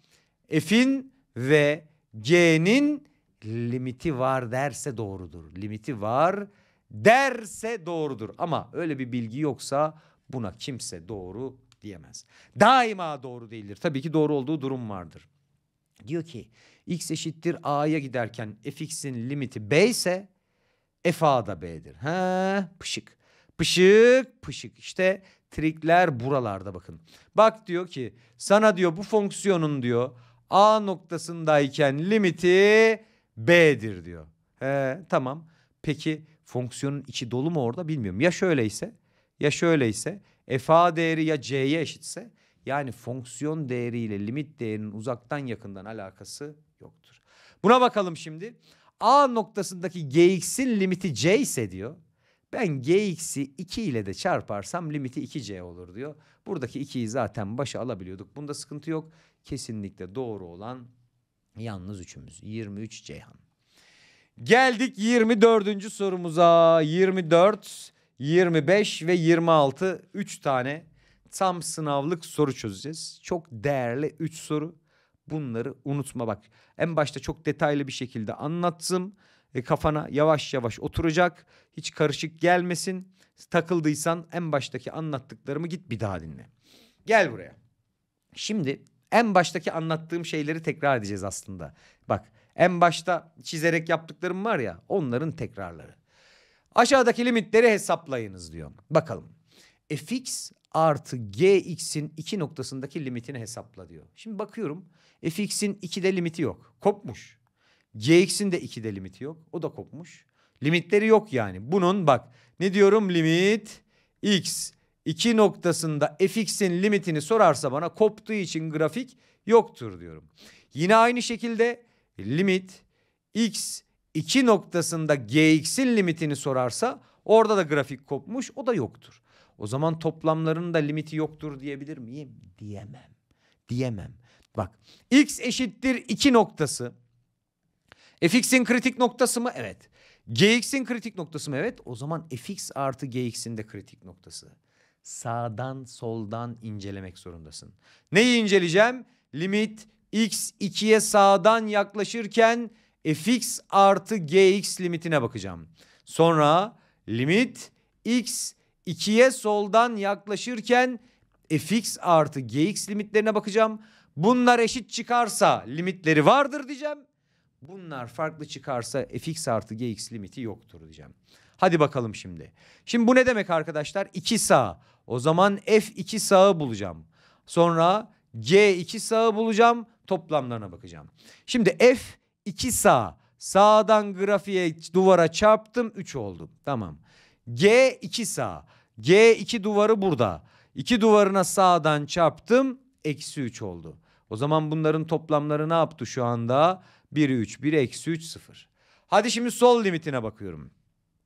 f'in ve g'nin limiti var derse doğrudur. Limiti var derse doğrudur. Ama öyle bir bilgi yoksa buna kimse doğru diyemez. Daima doğru değildir. Tabii ki doğru olduğu durum vardır. Diyor ki x eşittir a'ya giderken fx'in limiti b ise f a da b'dir. He, pışık. Pışık pışık. İşte trikler buralarda bakın. Bak diyor ki sana diyor bu fonksiyonun diyor a noktasındayken limiti b'dir diyor. He, tamam. Peki fonksiyonun içi dolu mu orada bilmiyorum. Ya şöyleyse ya şöyleyse f a değeri ya c'ye eşitse yani fonksiyon değeriyle limit değerinin uzaktan yakından alakası yoktur. Buna bakalım şimdi. A noktasındaki gx'in limiti c ise diyor. Ben gx'i 2 ile de çarparsam limiti 2c olur diyor. Buradaki 2'yi zaten başa alabiliyorduk. Bunda sıkıntı yok. Kesinlikle doğru olan yalnız 3'ümüz. 23 Ceyhan. Geldik 24. sorumuza. 24, 25 ve 26 3 tane tam sınavlık soru çözeceğiz. Çok değerli 3 soru. Bunları unutma bak. En başta çok detaylı bir şekilde anlattım. Kafana yavaş yavaş oturacak. Hiç karışık gelmesin. Takıldıysan en baştaki anlattıklarımı git bir daha dinle. Gel buraya. Şimdi en baştaki anlattığım şeyleri tekrar edeceğiz aslında. Bak en başta çizerek yaptıklarım var ya onların tekrarları. Aşağıdaki limitleri hesaplayınız diyor. Bakalım. Fx artı gx'in 2 noktasındaki limitini hesapla diyor. Şimdi bakıyorum fx'in 2'de limiti yok. Kopmuş. Gx'in de 2'de limiti yok. O da kopmuş. Limitleri yok yani. Bunun bak ne diyorum, limit x 2 noktasında fx'in limitini sorarsa bana koptuğu için grafik yoktur diyorum. Yine aynı şekilde limit x 2 noktasında gx'in limitini sorarsa orada da grafik kopmuş, o da yoktur. O zaman toplamların da limiti yoktur diyebilir miyim? Diyemem. Diyemem. Bak x eşittir 2 noktası. Fx'in kritik noktası mı? Evet. Gx'in kritik noktası mı? Evet. O zaman fx artı gx'in de kritik noktası. Sağdan soldan incelemek zorundasın. Neyi inceleyeceğim? Limit x 2'ye sağdan yaklaşırken fx artı gx limitine bakacağım. Sonra limit x 2'ye soldan yaklaşırken fx artı gx limitlerine bakacağım. Bunlar eşit çıkarsa limitleri vardır diyeceğim. Bunlar farklı çıkarsa fx artı gx limiti yoktur diyeceğim. Hadi bakalım şimdi. Şimdi bu ne demek arkadaşlar? 2 sağ. O zaman f2 sağı bulacağım. Sonra g2 sağı bulacağım. Toplamlarına bakacağım. Şimdi f2 sağ. Sağdan grafiğe duvara çarptım. 3 oldu. Tamam. g2 sağ. g2 duvarı burada. 2 duvarına sağdan çarptım. Eksi 3 oldu. O zaman bunların toplamları ne yaptı şu anda? 1'i 3. 1'i eksi 3 0. Hadi şimdi sol limitine bakıyorum.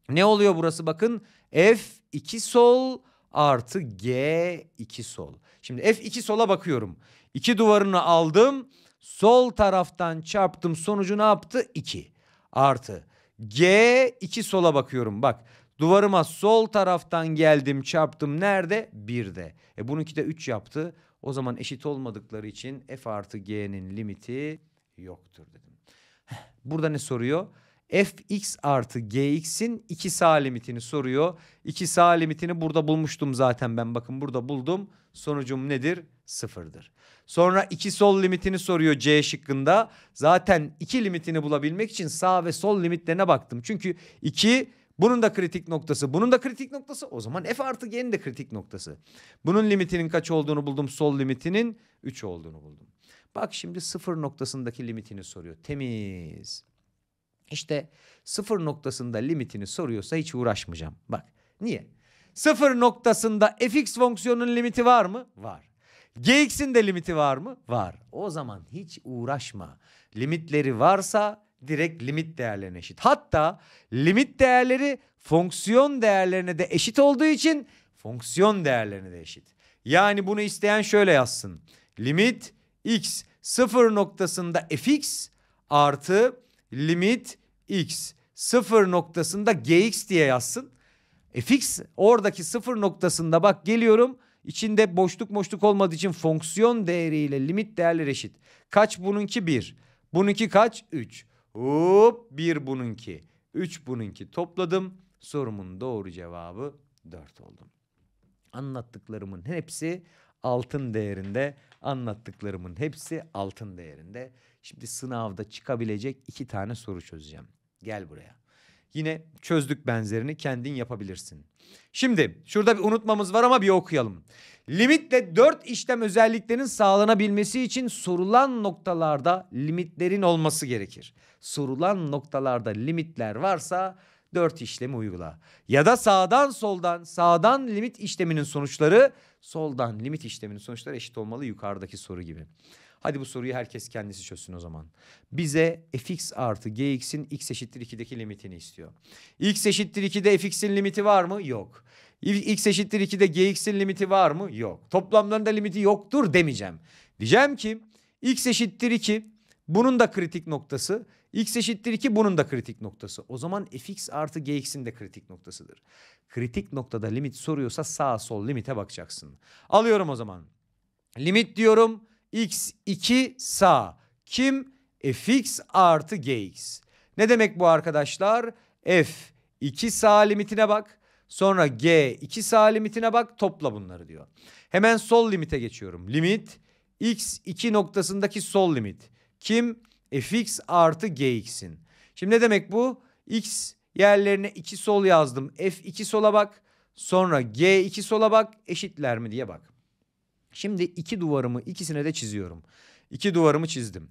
Ne oluyor burası bakın? F2 sol artı G2 sol. Şimdi F2 sola bakıyorum. 2 duvarını aldım. Sol taraftan çarptım. Sonucu ne yaptı? 2 artı G2 sola bakıyorum. Bak duvarıma sol taraftan geldim, çarptım. Nerede? 1'de. Bununki de 3 yaptı. O zaman eşit olmadıkları için F artı G'nin limiti yoktur dedim. Burada ne soruyor? fx artı gx'in 2 sağ limitini soruyor. 2 sağ limitini burada bulmuştum zaten ben. Bakın burada buldum. Sonucum nedir? 0'dır. Sonra 2 sol limitini soruyor C şıkkında. Zaten 2 limitini bulabilmek için sağ ve sol limitlerine baktım. Çünkü 2 bunun da kritik noktası. Bunun da kritik noktası. O zaman f artı g'nin de kritik noktası. Bunun limitinin kaç olduğunu buldum. Sol limitinin 3 olduğunu buldum. Bak şimdi 0 noktasındaki limitini soruyor. Temiz. İşte 0 noktasında limitini soruyorsa hiç uğraşmayacağım. Bak niye? 0 noktasında fx fonksiyonunun limiti var mı? Var. Gx'in de limiti var mı? Var. O zaman hiç uğraşma. Limitleri varsa direkt limit değerlerine eşit. Hatta limit değerleri fonksiyon değerlerine de eşit olduğu için fonksiyon değerlerine de eşit. Yani bunu isteyen şöyle yazsın. Limit x 0 noktasında fx artı limit x 0 noktasında gx diye yazsın. Fx oradaki 0 noktasında bak geliyorum. İçinde boşluk olmadığı için fonksiyon değeriyle limit değerleri eşit. Kaç bununki? 1. Bununki kaç? 3. Hop 1 bununki. 3 bununki. Topladım. Sorumun doğru cevabı 4 oldu. Anlattıklarımın hepsi altın değerinde. Anlattıklarımın hepsi altın değerinde. Şimdi sınavda çıkabilecek 2 tane soru çözeceğim. Gel buraya. Yine çözdük benzerini, kendin yapabilirsin. Şimdi şurada bir unutmamız var ama bir okuyalım. Limitle 4 işlem özelliklerinin sağlanabilmesi için sorulan noktalarda limitlerin olması gerekir. Sorulan noktalarda limitler varsa 4 işlemi uygula. Ya da sağdan limit işleminin sonuçları soldan limit işleminin sonuçları eşit olmalı, yukarıdaki soru gibi. Hadi bu soruyu herkes kendisi çözsün o zaman. Bize fx artı gx'in x eşittir 2'deki limitini istiyor. X eşittir 2'de fx'in limiti var mı? Yok. X eşittir 2'de gx'in limiti var mı? Yok. Toplamlarında limiti yoktur demeyeceğim. Diyeceğim ki x eşittir 2 bunun da kritik noktası. X eşittir 2 bunun da kritik noktası. O zaman fx artı gx'in de kritik noktasıdır. Kritik noktada limit soruyorsa sağ sol limite bakacaksın. Alıyorum o zaman. Limit diyorum. x2 sağ. Kim? fx artı gx. Ne demek bu arkadaşlar? f2 sağ limitine bak. Sonra g2 sağ limitine bak. Topla bunları diyor. Hemen sol limite geçiyorum. Limit x2 noktasındaki sol limit. Kim? fx artı gx'in. Şimdi ne demek bu? X yerlerine 2 sol yazdım. f2 sola bak. Sonra G2 sola bak, eşitler mi diye bak. Şimdi iki duvarımı, ikisine de çiziyorum. İki duvarımı çizdim.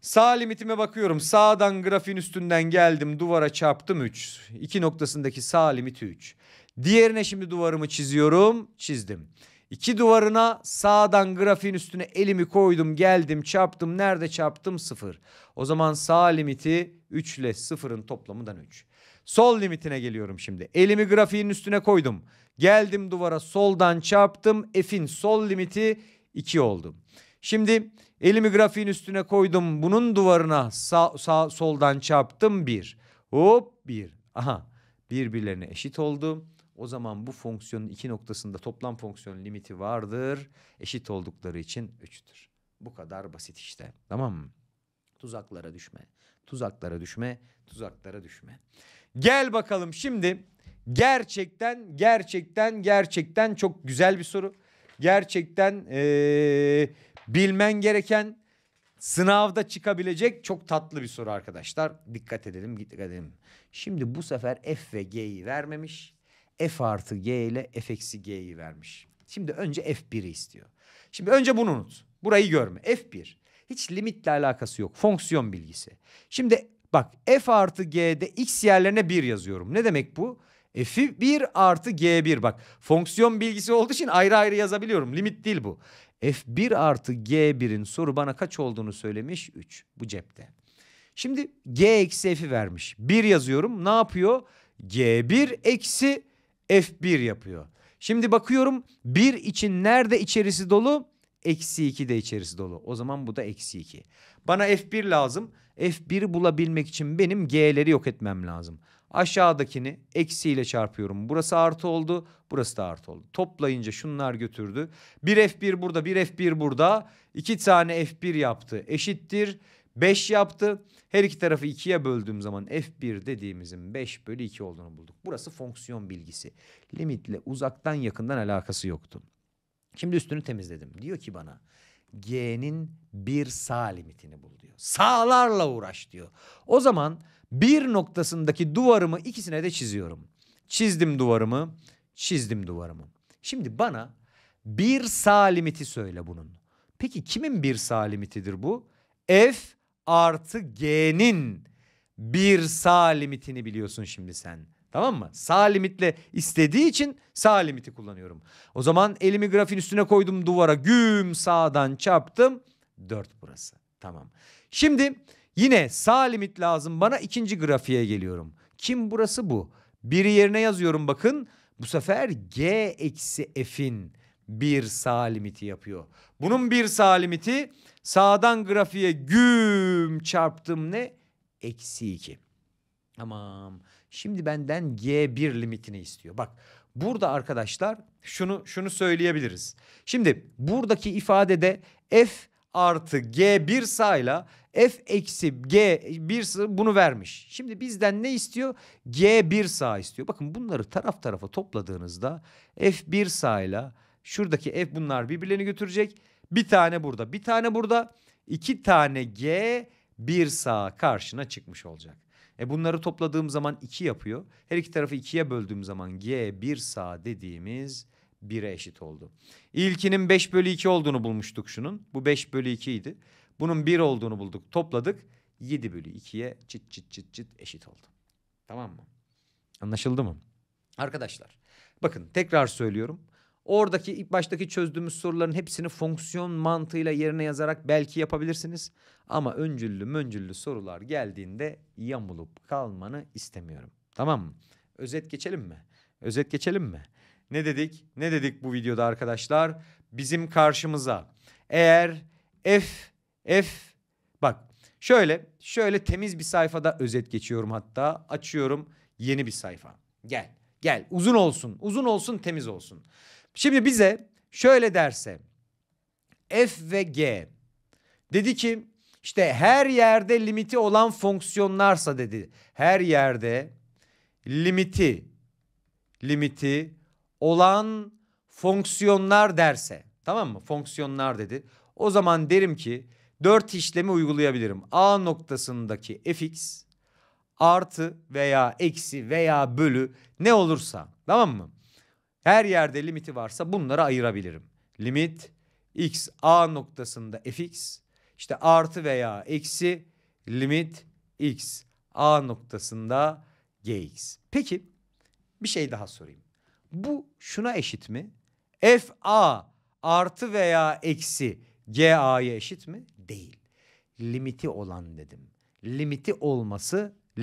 Sağ limitime bakıyorum. Sağdan grafiğin üstünden geldim. Duvara çarptım 3. İki noktasındaki sağ limiti 3. Diğerine şimdi duvarımı çiziyorum. Çizdim. İki duvarına sağdan grafiğin üstüne elimi koydum. Geldim çarptım. Nerede çarptım? 0. O zaman sağ limiti 3 ile 0'ın toplamından 3. Sol limitine geliyorum şimdi. Elimi grafiğin üstüne koydum. Geldim duvara soldan çarptım. F'in sol limiti 2 oldu. Şimdi elimi grafiğin üstüne koydum. Bunun duvarına soldan çarptım 1. Hop 1. Aha, birbirlerine eşit oldu. O zaman bu fonksiyonun iki noktasında toplam fonksiyon limiti vardır. Eşit oldukları için 3'tür. Bu kadar basit işte. Tamam mı? Tuzaklara düşme. Tuzaklara düşme. Tuzaklara düşme. Gel bakalım şimdi. Gerçekten çok güzel bir soru. Gerçekten bilmen gereken, sınavda çıkabilecek çok tatlı bir soru arkadaşlar. Dikkat edelim, dikkat edelim. Şimdi bu sefer f ve g'yi vermemiş. F artı g ile f eksi g'yi vermiş. Şimdi önce f1'i istiyor. Şimdi önce bunu unut. Burayı görme. f1. Hiç limitle alakası yok. Fonksiyon bilgisi. Şimdi bak, f artı g'de x yerlerine 1 yazıyorum. Ne demek bu? f1 artı g1. Bak, fonksiyon bilgisi olduğu için ayrı ayrı yazabiliyorum. Limit değil bu. f1 artı g1'in soru bana kaç olduğunu söylemiş? 3. Bu cepte. Şimdi g eksi f'i vermiş. 1 yazıyorum. Ne yapıyor? g1 eksi f1 yapıyor. Şimdi bakıyorum 1 için nerede içerisi dolu? Eksi 2 de içerisi dolu. O zaman bu da eksi 2. Bana f1 lazım. f1'i bulabilmek için benim g'leri yok etmem lazım. Aşağıdakini eksiyle çarpıyorum. Burası artı oldu. Burası da artı oldu. Toplayınca şunlar götürdü. 1 f1 burada, 1 f1 burada. 2 tane f1 yaptı. Eşittir 5 yaptı. Her iki tarafı 2'ye böldüğüm zaman f1 dediğimizin 5 bölü 2 olduğunu bulduk. Burası fonksiyon bilgisi. Limitle uzaktan yakından alakası yoktu. Şimdi üstünü temizledim. Diyor ki bana g'nin bir sağ limitini bul diyor. Sağlarla uğraş diyor. O zaman bir noktasındaki duvarımı ikisine de çiziyorum. Çizdim duvarımı, çizdim duvarımı. Şimdi bana bir sağ limiti söyle bunun. Peki kimin bir sağ limitidir bu? F artı g'nin bir sağ limitini biliyorsun şimdi sen. Tamam mı? Sağ limitle istediği için sağ limiti kullanıyorum. O zaman elimi grafiğin üstüne koydum duvara. Güm sağdan çarptım. 4 burası. Tamam. Şimdi yine sağ limit lazım bana. İkinci grafiğe geliyorum. Kim burası bu? Biri yerine yazıyorum bakın. Bu sefer g eksi f'in bir sağ limiti yapıyor. Bunun bir sağ limiti sağdan grafiğe güm çarptım ne? Eksi 2. Tamam. Şimdi benden G1 limitini istiyor. Bak burada arkadaşlar şunu söyleyebiliriz. Şimdi buradaki ifadede F artı G1 sağla F eksi G1 sağ bunu vermiş. Şimdi bizden ne istiyor? G1 sağ istiyor. Bakın bunları taraf tarafa topladığınızda F1 sağla şuradaki F bunlar birbirlerini götürecek. Bir tane burada, bir tane burada. 2 tane G1 sağ karşına çıkmış olacak. Bunları topladığım zaman 2 yapıyor. Her iki tarafı 2'ye böldüğüm zaman G1 sağ dediğimiz 1'e eşit oldu. İlkinin 5 bölü 2 olduğunu bulmuştuk şunun. Bu 5 bölü 2 idi. Bunun 1 olduğunu bulduk. Topladık. 7 bölü 2'ye çıt çıt çıt çıt eşit oldu. Tamam mı? Anlaşıldı mı? Arkadaşlar bakın tekrar söylüyorum. Oradaki ilk baştaki çözdüğümüz soruların hepsini fonksiyon mantığıyla yerine yazarak belki yapabilirsiniz. Ama öncüllü sorular geldiğinde yamulup kalmanı istemiyorum. Tamam mı? Özet geçelim mi? Özet geçelim mi? Ne dedik? Ne dedik bu videoda arkadaşlar? Bizim karşımıza eğer bak şöyle temiz bir sayfada özet geçiyorum hatta. Açıyorum yeni bir sayfa. Gel uzun olsun. Uzun olsun, temiz olsun. Şimdi bize şöyle derse f ve g dedi ki işte her yerde limiti olan fonksiyonlarsa dedi. Her yerde limiti olan fonksiyonlar derse, tamam mı? Fonksiyonlar dedi. O zaman derim ki 4 işlemi uygulayabilirim. A noktasındaki fx artı veya eksi veya bölü ne olursa, tamam mı? Her yerde limiti varsa bunları ayırabilirim. Limit x a noktasında fx işte artı veya eksi limit x a noktasında gx. Peki bir şey daha sorayım. Bu şuna eşit mi? F a artı veya eksi g a'ya eşit mi? Değil. Limiti olan dedim.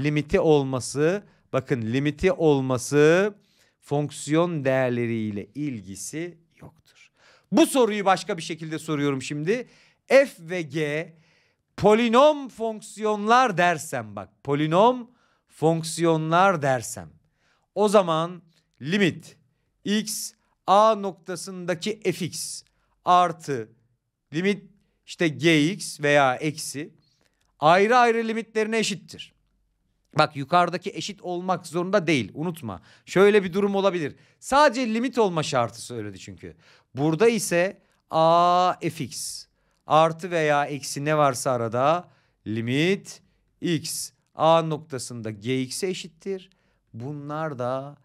Limiti olması bakın limiti olması fonksiyon değerleriyle ilgisi yoktur. Bu soruyu başka bir şekilde soruyorum şimdi. F ve G polinom fonksiyonlar dersem, bak polinom fonksiyonlar dersem, o zaman limit x a noktasındaki fx artı limit işte gx veya eksi ayrı ayrı limitlerine eşittir. Bak yukarıdaki eşit olmak zorunda değil, unutma. Şöyle bir durum olabilir. Sadece limit olma şartı söyledi çünkü. Burada ise a fx artı veya eksi ne varsa arada limit x a noktasında gx'e eşittir. Bunlar da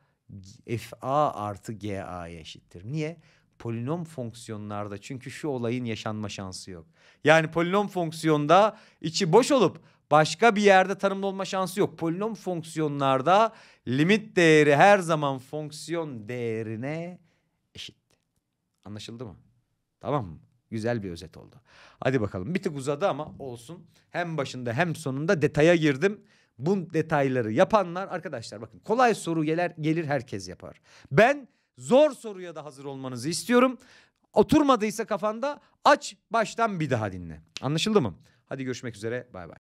fa artı ga'ya eşittir. Niye? Polinom fonksiyonlarda çünkü şu olayın yaşanma şansı yok. Yani polinom fonksiyonda içi boş olup başka bir yerde tanımlı olma şansı yok. Polinom fonksiyonlarda limit değeri her zaman fonksiyon değerine eşit. Anlaşıldı mı? Tamam mı? Güzel bir özet oldu. Hadi bakalım. Bir tık uzadı ama olsun. Hem başında hem sonunda detaya girdim. Bu detayları yapanlar arkadaşlar bakın kolay soru gelir herkes yapar. Ben zor soruya da hazır olmanızı istiyorum. Oturmadıysa kafanda aç baştan bir daha dinle. Anlaşıldı mı? Hadi görüşmek üzere. Bay bay.